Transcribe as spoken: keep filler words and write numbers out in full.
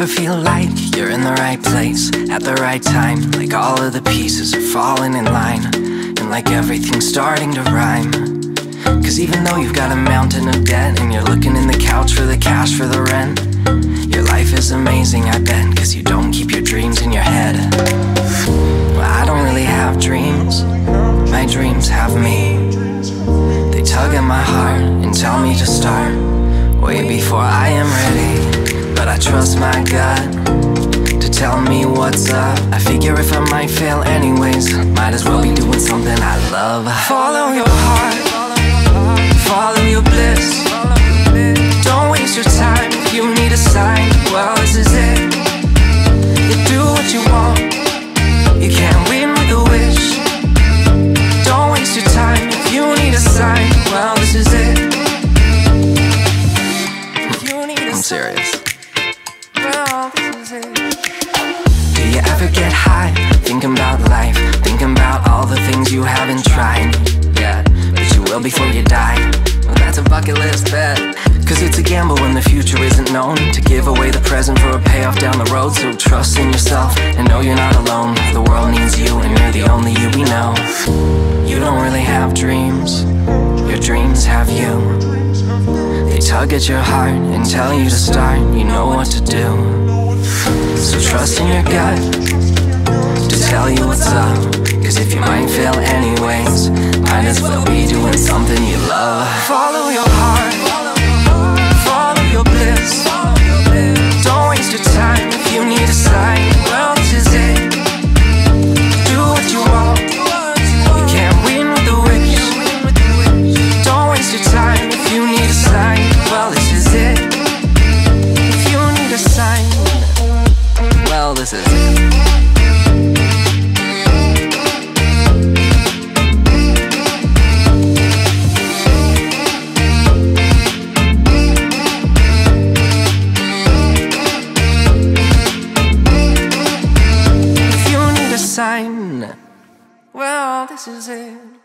ever feel like you're in the right place at the right time? Like all of the pieces are falling in line, and like everything's starting to rhyme. Cause even though you've got a mountain of debt, and you're looking in the couch for the cash for the rent, your life is amazing, I bet, cause you don't keep your dreams in your head. Well, I don't really have dreams. My dreams have me. They tug at my heart and tell me to start way before I am ready. But I trust my gut to tell me what's up. I figure if I might fail anyways, might as well be doing something I love. Follow your heart, follow your bliss. Don't waste your time if you need a sign. Well, this is it. You do what you want. You can't win with a wish. Don't waste your time if you need a sign. Well, this is it. I'm serious. Do you ever get high thinking about life, thinking about all the things you haven't tried yet, but you will before you die? Well, that's a bucket list bet. Cause it's a gamble when the future isn't known, to give away the present for a payoff down the road. So trust in yourself and know you're not alone. The world needs you and you're the only you we know. You don't really have dreams. Your dreams have you. They tug at your heart and tell you to start. You know what to do. So trust in your gut to tell you what's up. Cause if you might fail anyways, might as well be doing something you love. Follow your heart. Don't waste your time if you need a sign. Well, this is it. Do what you want. You can't win with a wish. Don't waste your time if you need a sign. Well, this is it. If you need a sign, well, this is it. Well, this is it.